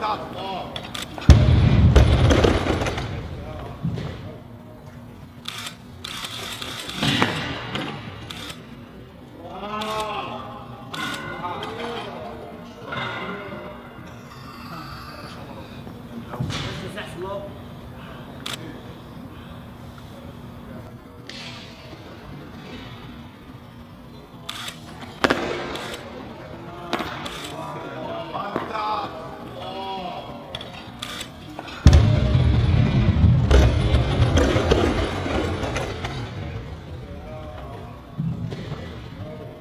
Stop.